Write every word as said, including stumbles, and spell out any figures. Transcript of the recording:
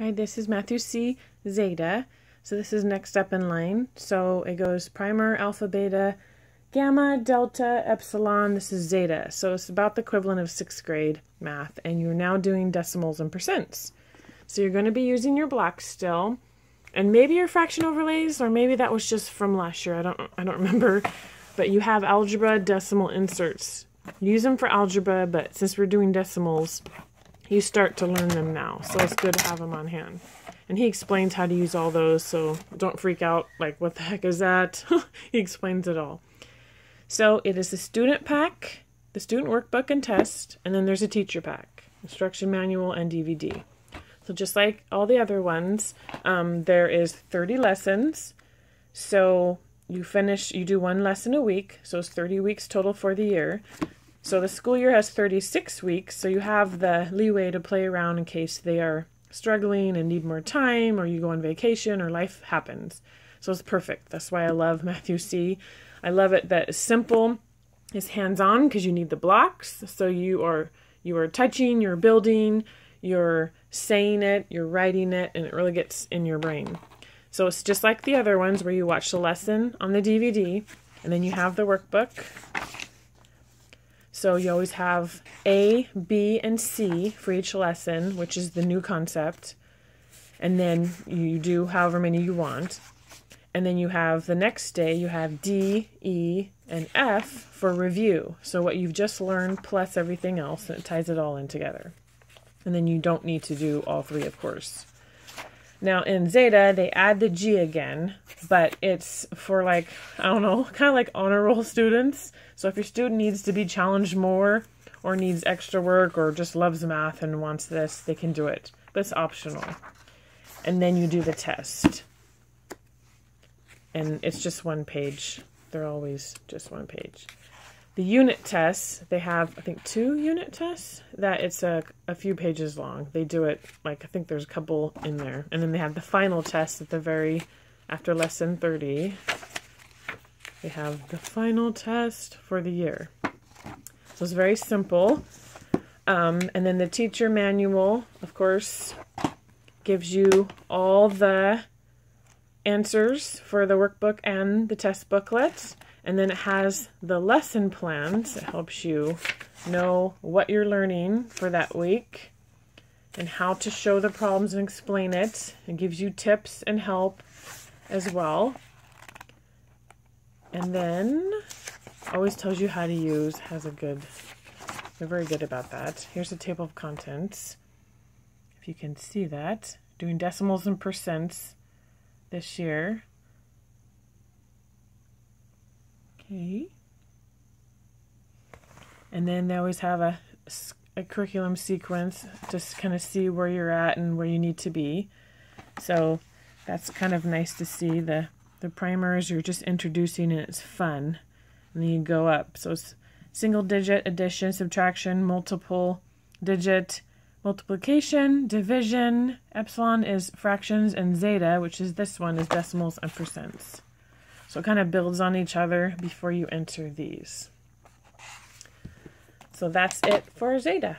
All right, this is Matthew C zeta. So this is next up in line. So it goes primer, alpha, beta, gamma, delta, epsilon. This is zeta. So it's about the equivalent of sixth grade math. And you're now doing decimals and percents. So you're going to be using your blocks still. And maybe your fraction overlays, or maybe that was just from last year. I don't, I don't remember. But you have algebra decimal inserts. Use them for algebra, but since we're doing decimals, you start to learn them now. So it's good to have them on hand. And he explains how to use all those, so don't freak out like, what the heck is that? He explains it all. So it is the student pack, the student workbook and test, and then there's a teacher pack, instruction manual and D V D. So just like all the other ones, um, there is thirty lessons. So you finish, you do one lesson a week, so it's thirty weeks total for the year. So the school year has thirty-six weeks, so you have the leeway to play around in case they are struggling and need more time, or you go on vacation, or life happens. So it's perfect. That's why I love Matthew C. I love it that it's simple, it's hands-on, because you need the blocks. So you are, you are touching, you're building, you're saying it, you're writing it, and it really gets in your brain. So it's just like the other ones where you watch the lesson on the D V D, and then you have the workbook. So you always have A, B, and C for each lesson, which is the new concept. And then you do however many you want. And then you have the next day, you have D, E, and F for review. So what you've just learned plus everything else, and it ties it all in together. And then you don't need to do all three, of course. Now in Zeta, they add the G again, but it's for like, I don't know, kind of like honor roll students. So if your student needs to be challenged more, or needs extra work, or just loves math and wants this, they can do it. But it's optional. And then you do the test. And it's just one page. They're always just one page. The unit tests, they have, I think, two unit tests that it's a, a few pages long. They do it, like, I think there's a couple in there. And then they have the final test at the very, after lesson thirty. They have the final test for the year. So it's very simple. Um, and then the teacher manual, of course, gives you all the answers for the workbook and the test booklet. And then it has the lesson plans. It helps you know what you're learning for that week and how to show the problems and explain it. It gives you tips and help as well. And then always tells you how to use, has a good, they're very good about that. Here's a table of contents, if you can see that. Doing decimals and percents this year. Okay. And then they always have a, a curriculum sequence, just kind of see where you're at and where you need to be. So that's kind of nice to see. The, the primers you're just introducing, and it's fun. And then you go up. So it's single digit, addition, subtraction, multiple digit, multiplication, division. Epsilon is fractions, and zeta, which is this one, is decimals and percents. So it kind of builds on each other before you enter these. So that's it for Zeta.